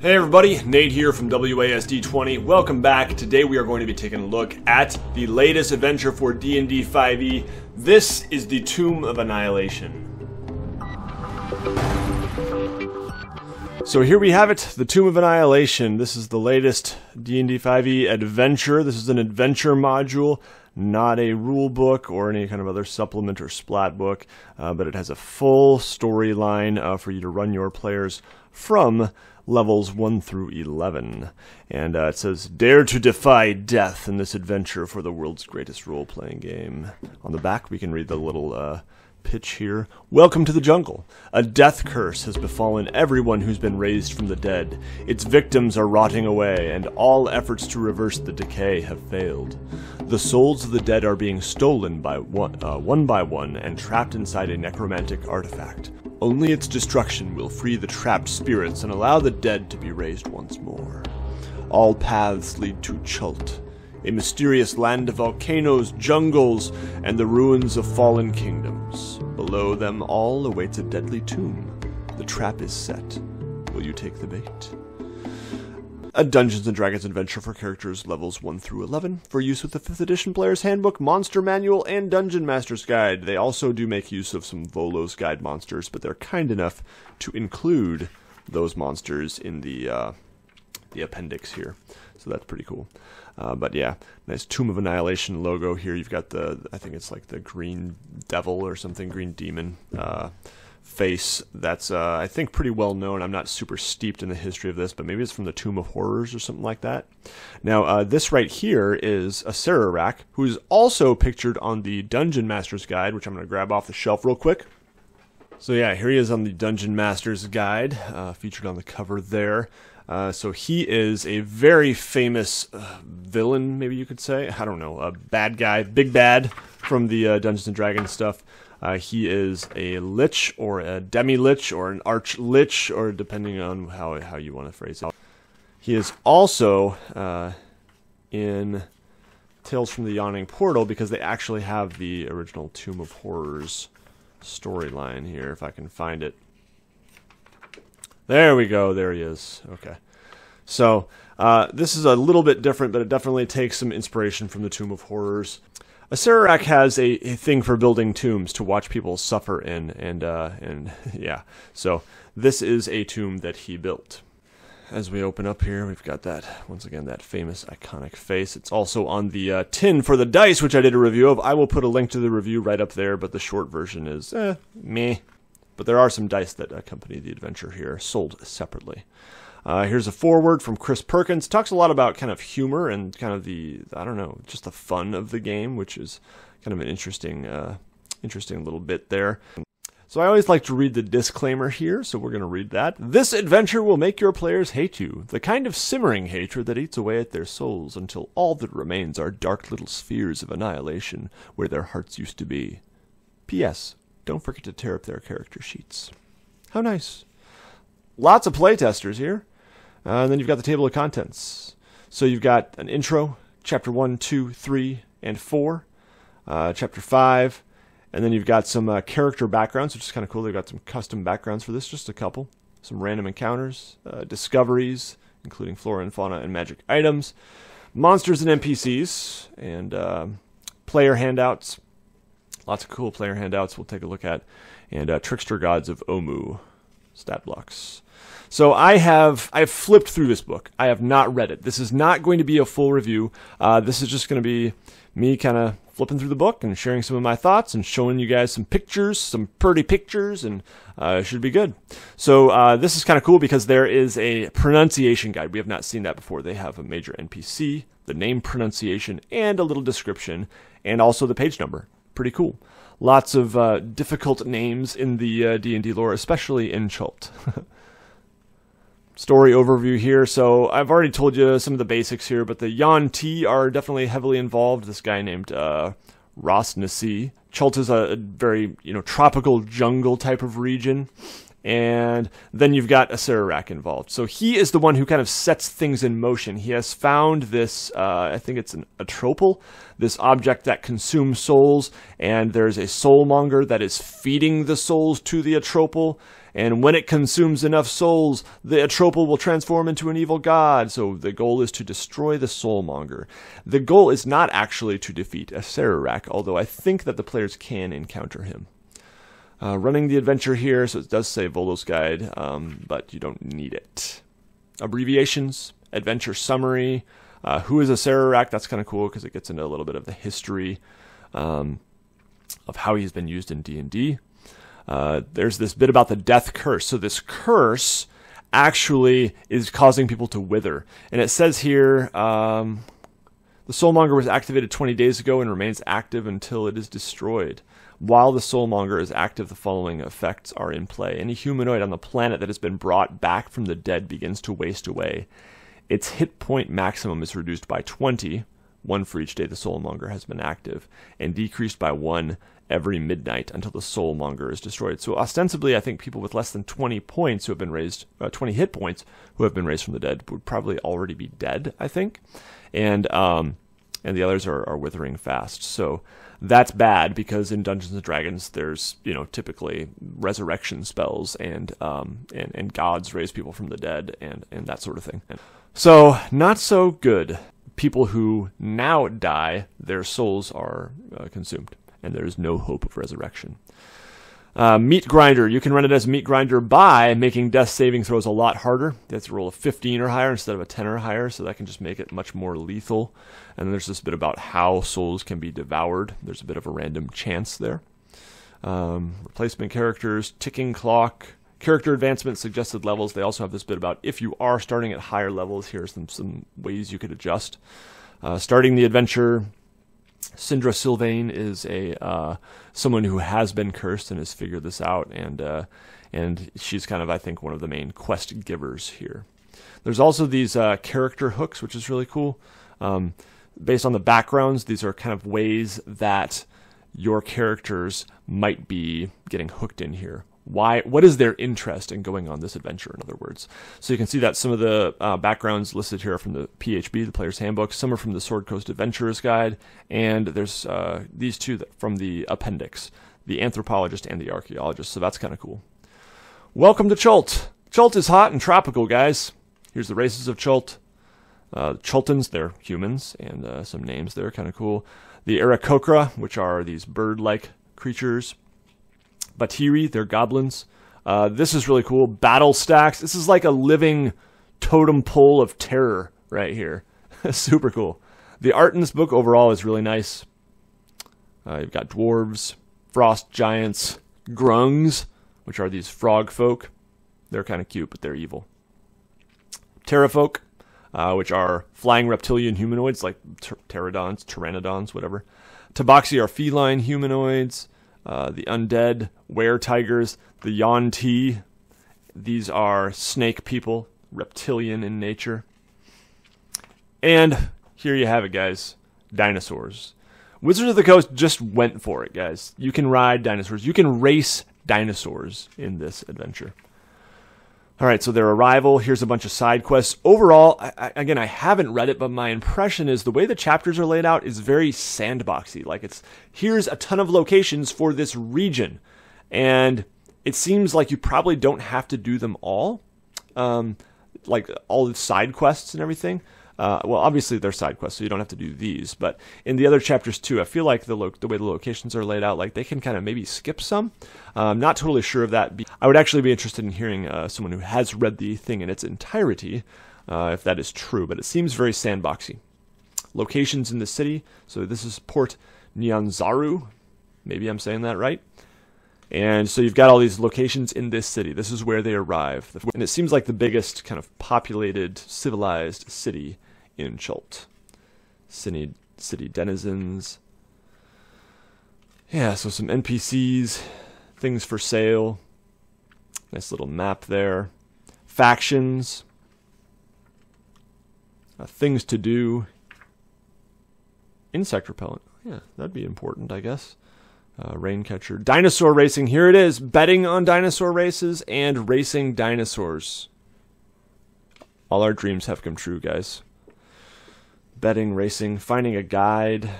Hey everybody, Nate here from WASD20. Welcome back. Today we are going to be taking a look at the latest adventure for D&D 5e. This is the Tomb of Annihilation. So here we have it, the Tomb of Annihilation. This is the latest D&D 5e adventure. This is an adventure module, not a rule book or any kind of other supplement or splat book, but it has a full storyline for you to run your players from levels 1 through 11. And it says, "Dare to defy death in this adventure for the world's greatest role-playing game." On the back, we can read the little pitch here. "Welcome to the jungle. A death curse has befallen everyone who's been raised from the dead. Its victims are rotting away, and all efforts to reverse the decay have failed. The souls of the dead are being stolen one by one and trapped inside a necromantic artifact. Only its destruction will free the trapped spirits and allow the dead to be raised once more. All paths lead to Chult, a mysterious land of volcanoes, jungles, and the ruins of fallen kingdoms. Below them all awaits a deadly tomb. The trap is set. Will you take the bait?" A Dungeons & Dragons adventure for characters levels 1 through 11 for use with the 5th edition Player's Handbook, Monster Manual, and Dungeon Master's Guide. They also do make use of some Volo's Guide monsters, but they're kind enough to include those monsters in the appendix here. So that's pretty cool. But yeah, nice Tomb of Annihilation logo here. You've got the, I think it's like the green devil or something, green demon face. That's, I think, pretty well known. I'm not super steeped in the history of this, but maybe it's from the Tomb of Horrors or something like that. Now, this right here is Acererak, who's also pictured on the Dungeon Master's Guide, which I'm going to grab off the shelf real quick. So yeah, here he is on the Dungeon Master's Guide, featured on the cover there. So he is a very famous villain, maybe you could say. I don't know, a bad guy, big bad from the Dungeons & Dragons stuff. He is a lich or a demi-lich or an arch-lich, or depending on how you want to phrase it. He is also in Tales from the Yawning Portal, because they actually have the original Tomb of Horrors storyline here, if I can find it. There we go. There he is. Okay. So this is a little bit different, but it definitely takes some inspiration from the Tomb of Horrors. Acererak has a thing for building tombs to watch people suffer in, and yeah. So this is a tomb that he built. As we open up here, we've got that, once again, that famous iconic face. It's also on the tin for the dice, which I did a review of. I will put a link to the review right up there, but the short version is, meh. But there are some dice that accompany the adventure here, sold separately. Here's a foreword from Chris Perkins. Talks a lot about kind of humor and kind of the, I don't know, just the fun of the game, which is kind of an interesting little bit there. So I always like to read the disclaimer here, so we're going to read that. "This adventure will make your players hate you, the kind of simmering hatred that eats away at their souls until all that remains are dark little spheres of annihilation where their hearts used to be. P.S. Don't forget to tear up their character sheets." How nice. Lots of playtesters here. And then you've got the table of contents. So you've got an intro, chapter 1, 2, 3, and 4, chapter 5, and then you've got some character backgrounds, which is kind of cool. They've got some custom backgrounds for this, just a couple. Some random encounters, discoveries, including flora and fauna and magic items, monsters and NPCs, and player handouts. Lots of cool player handouts we'll take a look at. And Trickster Gods of Omu stat blocks. So I've flipped through this book. I have not read it. This is not going to be a full review. This is just going to be me kind of flipping through the book and sharing some of my thoughts and showing you guys some pictures, some pretty pictures, and it should be good. So this is kind of cool because there is a pronunciation guide. We have not seen that before. They have a major NPC, the name pronunciation, and a little description, and also the page number. Pretty cool. Lots of difficult names in the D&D lore, especially in Chult. Story overview here. So I've already told you some of the basics here, but the Yuan-ti are definitely heavily involved. This guy named Ras Nsi. Chult is a very tropical jungle type of region. And then you've got Acererak involved. So he is the one who kind of sets things in motion. He has found this, I think it's an Atropal, this object that consumes souls, and there's a Soulmonger that is feeding the souls to the Atropal, and when it consumes enough souls, the Atropal will transform into an evil god. So the goal is to destroy the Soulmonger. The goal is not actually to defeat Acererak, although I think that the players can encounter him. Running the adventure here, so it does say Volo's Guide, but you don't need it. Abbreviations, adventure summary, who is Acererak? That's kind of cool because it gets into a little bit of the history of how he's been used in D&D. There's this bit about the death curse. So this curse actually is causing people to wither. And it says here, the Soulmonger was activated 20 days ago and remains active until it is destroyed. While the Soulmonger is active, the following effects are in play. Any humanoid on the planet that has been brought back from the dead begins to waste away. Its hit point maximum is reduced by 20, one for each day the Soulmonger has been active, and decreased by 1 every midnight until the Soulmonger is destroyed. So ostensibly, I think people with less than 20 points who have been raised, 20 hit points who have been raised from the dead would probably already be dead, I think. And the others are withering fast. So that's bad because in Dungeons and Dragons, there's, you know, typically resurrection spells and gods raise people from the dead and that sort of thing. So not so good. People who now die, their souls are consumed, and there is no hope of resurrection. Meat Grinder. You can run it as Meat Grinder by making death saving throws a lot harder. That's a roll of 15 or higher instead of a 10 or higher, so that can just make it much more lethal. And then there's this bit about how souls can be devoured. There's a bit of a random chance there. Replacement characters, ticking clock, character advancement, suggested levels. They also have this bit about if you are starting at higher levels, here's some ways you could adjust. Starting the adventure, Syndra Sylvain is a someone who has been cursed and has figured this out, and she's kind of, I think, one of the main quest givers here. There's also these character hooks, which is really cool. Based on the backgrounds, these are kind of ways that your characters might be getting hooked in here. Why? What is their interest in going on this adventure, in other words? So you can see that some of the backgrounds listed here are from the PHB, the Player's Handbook. Some are from the Sword Coast Adventurer's Guide. And there's these two that, from the appendix, the anthropologist and the archaeologist. So that's kind of cool. Welcome to Chult. Chult is hot and tropical, guys. Here's the races of Chult. Chultans, they're humans, and some names there, kind of cool. The Aarakocra, which are these bird-like creatures. Batiri, they're goblins. This is really cool. Battle stacks. This is like a living totem pole of terror right here. Super cool. The art in this book overall is really nice. You've got dwarves, frost giants, grungs, which are these frog folk. They're kind of cute, but they're evil. Pterafolk, which are flying reptilian humanoids like pterodons, pteranodons, whatever. Tabaxi are feline humanoids. The undead, were-tigers, the Yuan-ti. These are snake people, reptilian in nature. And here you have it, guys. Dinosaurs. Wizards of the Coast just went for it, guys. You can ride dinosaurs. You can race dinosaurs in this adventure. All right, so their arrival. Here's a bunch of side quests. Overall, I haven't read it, but my impression is the way the chapters are laid out is very sandboxy. Like, it's here's a ton of locations for this region, and it seems like you probably don't have to do them all, like all the side quests and everything. Well, obviously they're side quests, so you don't have to do these. But in the other chapters too, I feel like the way the locations are laid out, like they can kind of maybe skip some. I'm not totally sure of that. I would actually be interested in hearing someone who has read the thing in its entirety, if that is true. But it seems very sandboxy. Locations in the city. So this is Port Nyanzaru. Maybe I'm saying that right. And so you've got all these locations in this city. This is where they arrive. And it seems like the biggest kind of populated, civilized city in Chult. City denizens. Yeah, so some NPCs, things for sale. Nice little map there. Factions. Things to do. Insect repellent. Yeah, that'd be important, I guess. Rain catcher. Dinosaur racing. Here it is. Betting on dinosaur races and racing dinosaurs. All our dreams have come true, guys. Betting, racing, finding a guide.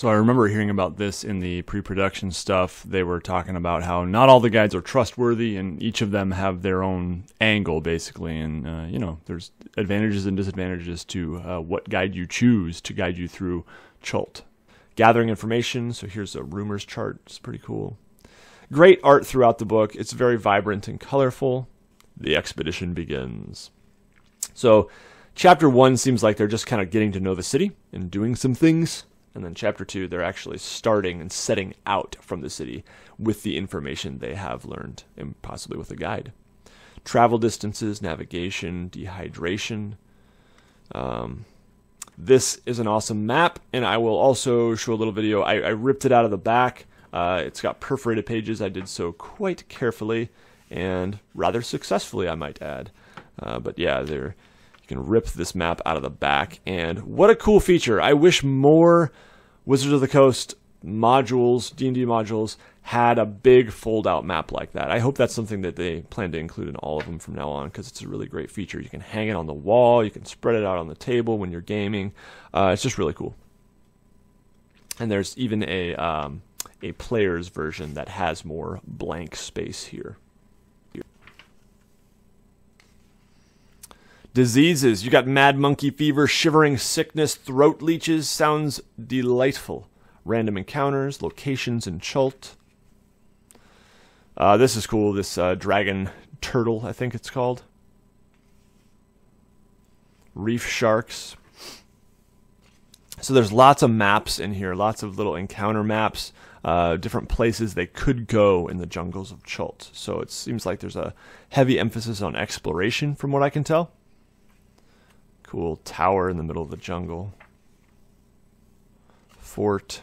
So I remember hearing about this in the pre-production stuff. They were talking about how not all the guides are trustworthy, and each of them have their own angle, basically. And, you know, there's advantages and disadvantages to what guide you choose to guide you through Chult. Gathering information. So here's a rumors chart. It's pretty cool. Great art throughout the book. It's very vibrant and colorful. The expedition begins. So chapter 1 seems like they're just kind of getting to know the city and doing some things. And then chapter 2, they're actually starting and setting out from the city with the information they have learned, and possibly with a guide. Travel distances, navigation, dehydration. This is an awesome map, and I will also show a little video. I ripped it out of the back. It's got perforated pages. I did so quite carefully and rather successfully, I might add. But yeah, they're... can rip this map out of the back, and what a cool feature. I wish more Wizards of the Coast modules, D&D modules, had a big fold-out map like that. I hope that's something that they plan to include in all of them from now on, because it's a really great feature. You can hang it on the wall, you can spread it out on the table when you're gaming. It's just really cool. And there's even a player's version that has more blank space here. Diseases. You got mad monkey fever, shivering sickness, throat leeches. Sounds delightful. Random encounters, locations in Chult. This is cool. This dragon turtle, I think it's called. Reef sharks. So there's lots of maps in here. Lots of little encounter maps. Different places they could go in the jungles of Chult. So it seems like there's a heavy emphasis on exploration from what I can tell. Cool tower in the middle of the jungle. Fort.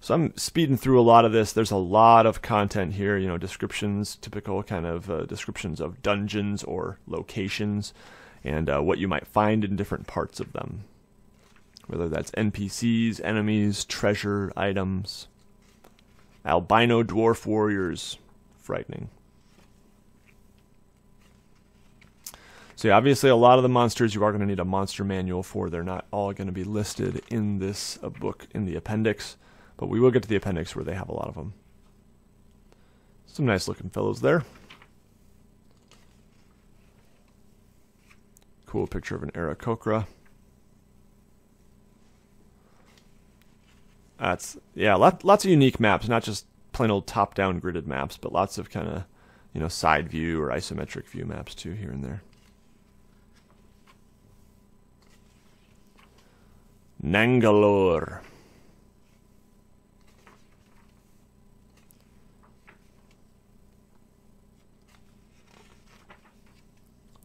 So I'm speeding through a lot of this. There's a lot of content here, you know, descriptions, typical kind of descriptions of dungeons or locations, and what you might find in different parts of them. Whether that's NPCs, enemies, treasure, items. Albino dwarf warriors. Frightening. So yeah, obviously a lot of the monsters you are going to need a monster manual for. They're not all going to be listed in this book in the appendix, but we will get to the appendix where they have a lot of them. Some nice looking fellows there. Cool picture of an Aarakocra. That's, yeah, lots of unique maps, not just plain old top-down gridded maps, but lots of kind of, you know, side view or isometric view maps too here and there. Nangalore.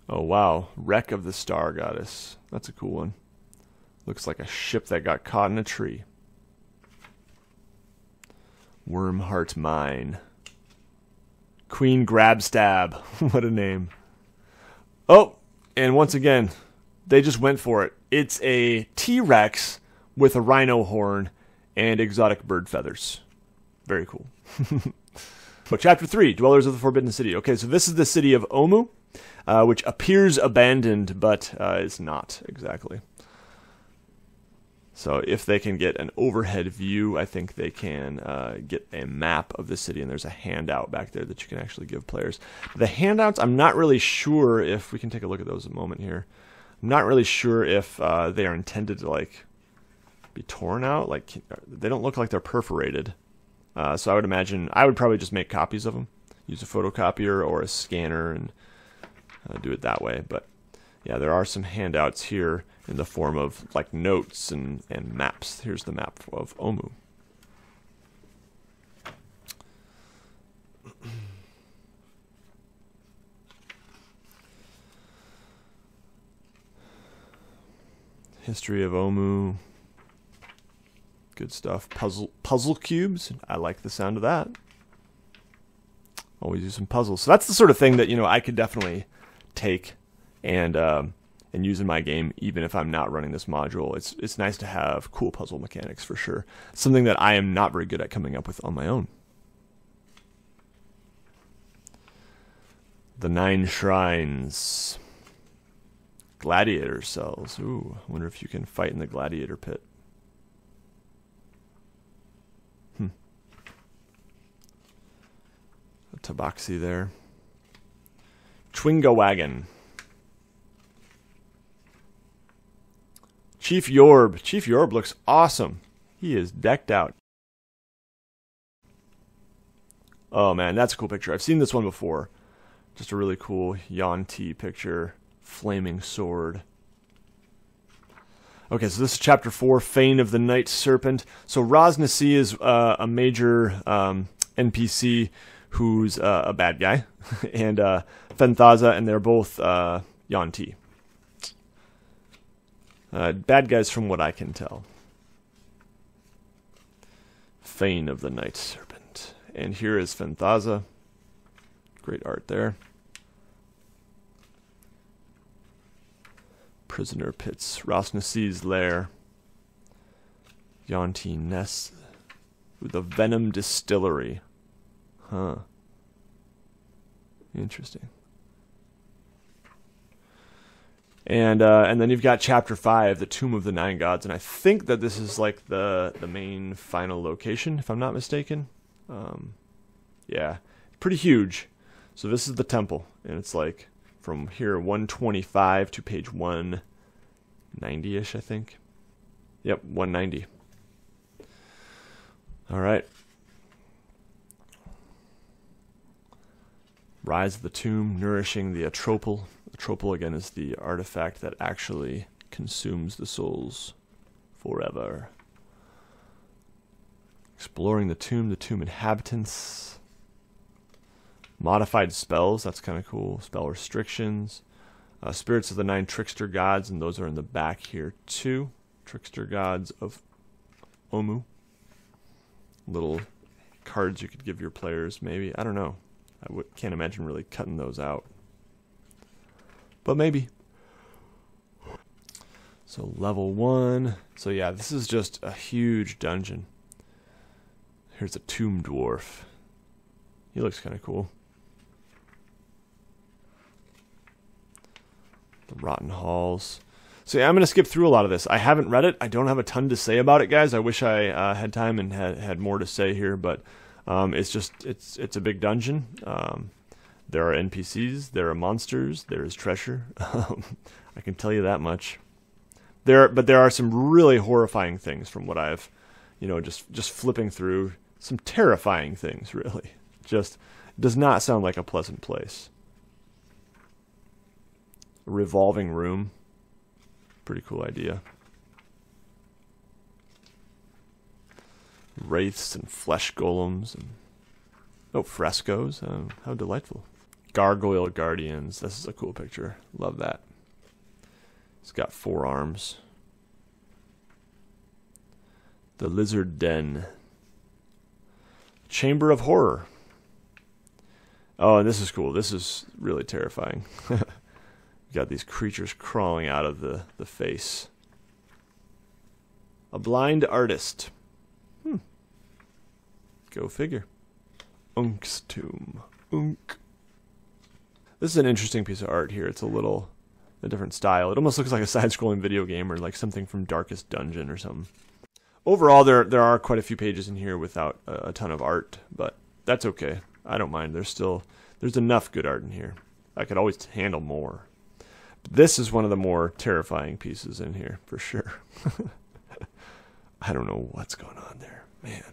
Oh wow, Wreck of the Star Goddess. That's a cool one. Looks like a ship that got caught in a tree. Wormheart Mine. Queen Grabstab. What a name. Oh, and once again, they just went for it. It's a T-Rex with a rhino horn and exotic bird feathers. Very cool. But chapter 3, Dwellers of the Forbidden City. Okay, so this is the city of Omu, which appears abandoned, but is not exactly. So if they can get an overhead view, I think they can get a map of the city, and there's a handout back there that you can actually give players. The handouts, I'm not really sure if we can take a look at those in a moment here. I'm not really sure if they are intended to like be torn out. Like they don't look like they're perforated, so I would imagine I would probably just make copies of them, use a photocopier or a scanner, and do it that way. But yeah, there are some handouts here in the form of like notes and maps. Here's the map of Omu. History of Omu. Good stuff. Puzzle cubes. I like the sound of that. Always do some puzzles. So that's the sort of thing that, you know, I could definitely take and use in my game, even if I'm not running this module. It's nice to have cool puzzle mechanics for sure. Something that I am not very good at coming up with on my own. The 9 shrines. Gladiator cells. Ooh, I wonder if you can fight in the gladiator pit. Tabaxi there. Twinga Wagon. Chief Yorb. Chief Yorb looks awesome. He is decked out. Oh man, that's a cool picture. I've seen this one before. Just a really cool Yuan-ti picture. Flaming sword. Okay, so this is Chapter 4, Fane of the Night Serpent. So Ras Nsi is a major NPC who's a bad guy, and Fenthaza, and they're both Yuan-ti. Bad guys from what I can tell. Fane of the Night Serpent. And here is Fenthaza. Great art there. Prisoner pits, Ras Nsi's lair, Yuan-ti Ness, the Venom Distillery. Huh. Interesting. And then you've got Chapter 5, the Tomb of the Nine Gods, and I think that this is like the main final location, if I'm not mistaken. Yeah, pretty huge. So this is the temple, and it's like from here 125 to page 190-ish, I think. Yep, 190. All right. Rise of the Tomb, nourishing the Atropal. Atropal, again, is the artifact that actually consumes the souls forever. Exploring the tomb inhabitants. Modified spells, that's kind of cool. Spell restrictions. Spirits of the Nine Trickster Gods, and those are in the back here too. Trickster Gods of Omu. Little cards you could give your players, maybe. I don't know. I can't imagine really cutting those out. But maybe. So level 1. So yeah, this is just a huge dungeon. Here's a Tomb Dwarf. He looks kind of cool. The Rotten Halls. So yeah, I'm going to skip through a lot of this. I haven't read it. I don't have a ton to say about it, guys. I wish I had time and had more to say here, but it's just it's a big dungeon. There are NPCs. There are monsters. There is treasure. I can tell you that much. But there are some really horrifying things from what I've, you know, just flipping through. Some terrifying things, really. Just does not sound like a pleasant place. Revolving room. Pretty cool idea. Wraiths and flesh golems. And, oh, frescoes. How delightful. Gargoyle guardians. This is a cool picture. Love that. It's got four arms. The lizard den. Chamber of horror. Oh, and this is cool. This is really terrifying. Got these creatures crawling out of the face. A blind artist. Hmm. Go figure. Unk's tomb. Unk. This is an interesting piece of art here. It's a different style. It almost looks like a side-scrolling video game or like something from Darkest Dungeon or something. Overall, there are quite a few pages in here without a ton of art, but that's okay. I don't mind. There's enough good art in here. I could always handle more. But this is one of the more terrifying pieces in here, for sure. I don't know what's going on there. Man.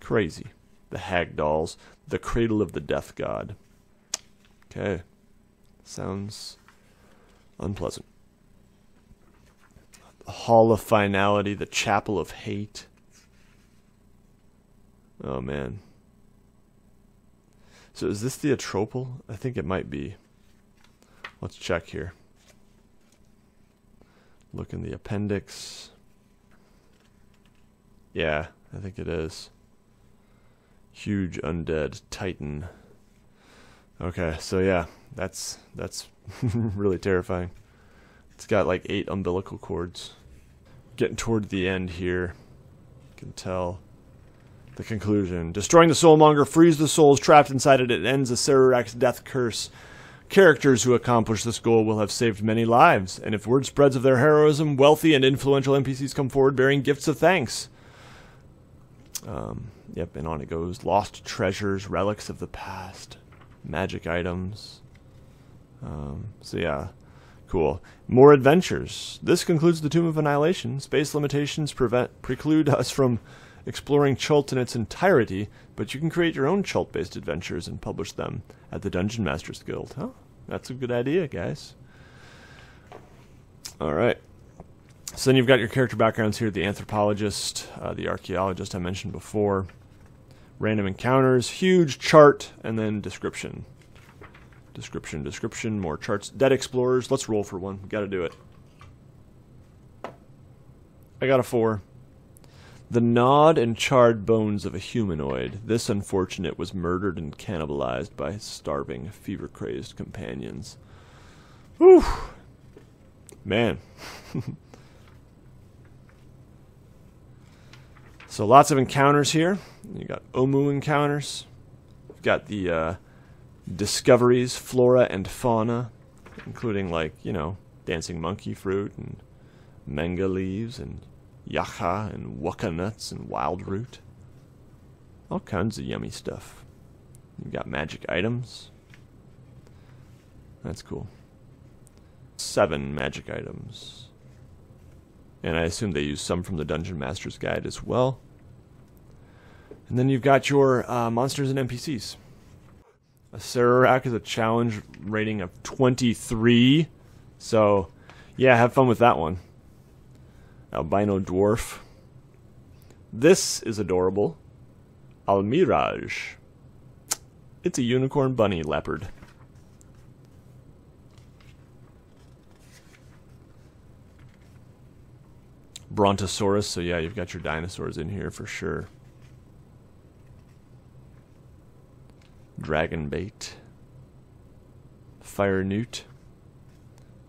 Crazy. The Hagdolls. The Cradle of the Death God. Okay. Sounds unpleasant. The Hall of Finality. The Chapel of Hate. Oh, man. So is this the Atropal? I think it might be. Let's check here. Look in the appendix. Yeah, I think it is. Huge undead titan. Okay, so yeah, that's really terrifying. It's got like 8 umbilical cords. Getting toward the end here. You can tell. The conclusion. Destroying the Soulmonger frees the souls trapped inside it. It ends Acererak's death curse. Characters who accomplish this goal will have saved many lives, and if word spreads of their heroism, wealthy and influential NPCs come forward bearing gifts of thanks. Yep, and on it goes. Lost treasures, relics of the past, magic items. So yeah, cool. More adventures. This concludes the Tomb of Annihilation. Space limitations preclude us from exploring Chult in its entirety, but you can create your own Chult-based adventures and publish them at the Dungeon Masters Guild. Huh? That's a good idea, guys. Alright. So then you've got your character backgrounds here, the anthropologist, the archaeologist I mentioned before, random encounters, huge chart, and then description. Description, more charts. Dead explorers, let's roll for one. Gotta do it. I got a 4. The gnawed and charred bones of a humanoid. This unfortunate was murdered and cannibalized by his starving, fever-crazed companions. Whew! Man. So lots of encounters here. You got Omu encounters. You've got the discoveries, flora and fauna, including, like, you know, dancing monkey fruit and manga leaves and yaha and waka nuts and wild root. All kinds of yummy stuff. You've got magic items. That's cool. 7 magic items. And I assume they use some from the Dungeon Master's Guide as well. And then you've got your monsters and NPCs. Acererak is a challenge rating of 23. So, yeah, have fun with that one. Albino dwarf. This is adorable. Almiraj. It's a unicorn bunny leopard. Brontosaurus, so yeah, you've got your dinosaurs in here for sure. Dragonbait. Fire newt.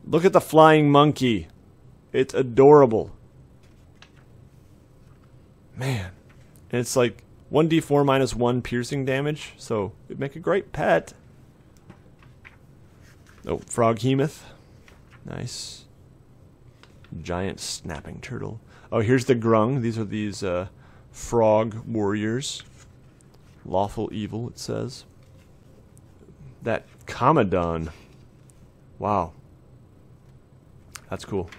Look at the flying monkey. It's adorable. Man. And it's like 1d4 minus 1 piercing damage, so it'd make a great pet. Oh, Froghemoth. Nice. Giant snapping turtle. Oh, here's the Grung. These are these frog warriors. Lawful evil, it says. That Comadon. Wow. That's cool.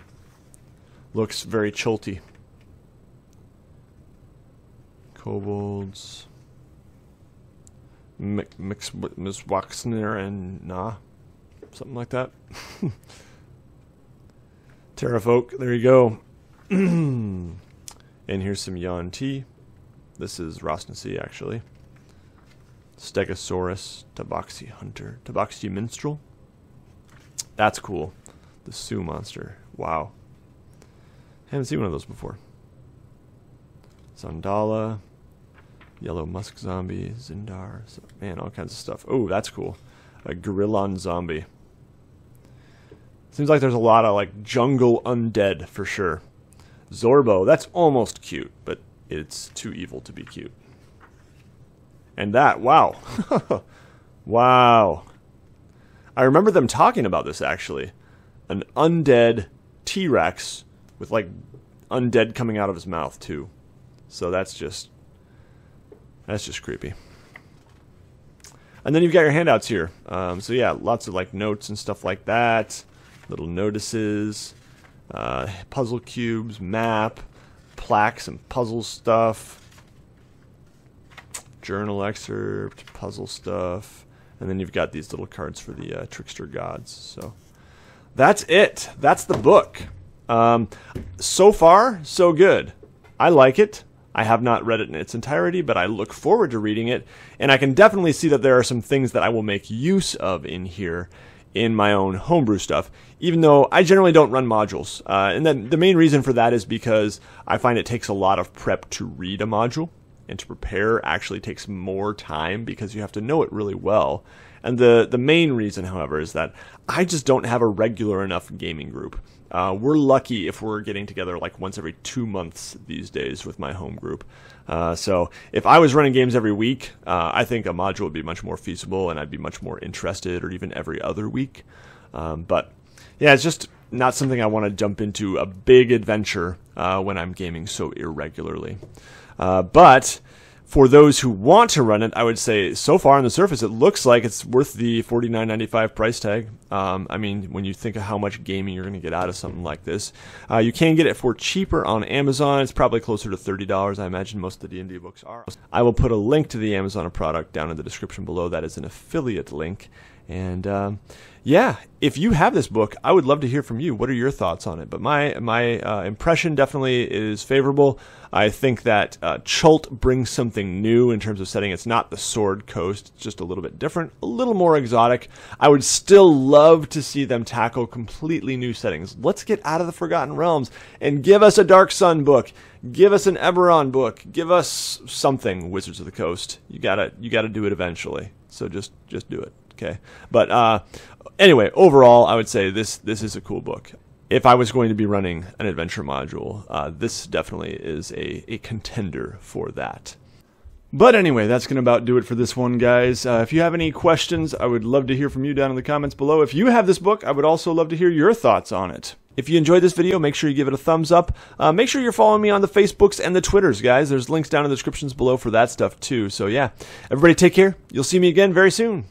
Looks very Chulty. Kobolds. Mixwaxner and Nah. Something like that. Pterafolk, there you go. And here's some Yuan-ti. This is Ras Nsi, actually. Stegosaurus, Tabaxi hunter, Tabaxi minstrel. That's cool. The Sioux monster. Wow. Haven't seen one of those before. Zandala, yellow musk zombie, Zindar. Man, all kinds of stuff. Oh, that's cool. A gorillon zombie. Seems like there's a lot of, like, jungle undead for sure. Zorbo, that's almost cute, but it's too evil to be cute. And that, wow. Wow. I remember them talking about this, actually. An undead T-Rex with, like, undead coming out of his mouth, too. So that's just creepy. And then you've got your handouts here. So yeah, lots of, like, notes and stuff like that. Little notices, puzzle cubes, map, plaques and puzzle stuff, journal excerpt, puzzle stuff, and then you've got these little cards for the trickster gods. So that's it. That's the book. So far, so good. I like it. I have not read it in its entirety, but I look forward to reading it, and I can definitely see that there are some things that I will make use of in here in my own homebrew stuff, even though I generally don't run modules. And then the main reason for that is because I find it takes a lot of prep to read a module, and to prepare actually takes more time because you have to know it really well. And the main reason, however, is that I just don't have a regular enough gaming group. We're lucky if we're getting together like once every 2 months these days with my home group. So if I was running games every week, I think a module would be much more feasible and I'd be much more interested, or even every other week. But yeah, it's just not something I want to jump into a big adventure when I'm gaming so irregularly. But for those who want to run it, I would say so far on the surface it looks like it's worth the $49.95 price tag. I mean, when you think of how much gaming you're going to get out of something like this, you can get it for cheaper on Amazon. It's probably closer to $30. I imagine most of the D&D books are. I will put a link to the Amazon product down in the description below. That is an affiliate link. And yeah, if you have this book, I would love to hear from you. What are your thoughts on it? But my impression definitely is favorable. I think that Chult brings something new in terms of setting. It's not the Sword Coast. It's just a little bit different, a little more exotic. I would still love to see them tackle completely new settings. Let's get out of the Forgotten Realms and give us a Dark Sun book. Give us an Eberron book. Give us something, Wizards of the Coast. You gotta do it eventually. So just do it. Okay, but anyway, overall, I would say this is a cool book. If I was going to be running an adventure module, this definitely is a contender for that. But anyway, that's going to about do it for this one, guys. If you have any questions, I would love to hear from you down in the comments below. If you have this book, I would also love to hear your thoughts on it. If you enjoyed this video, make sure you give it a thumbs up. Make sure you're following me on the Facebooks and the Twitters, guys. There's links down in the descriptions below for that stuff, too. So, yeah, everybody take care. You'll see me again very soon.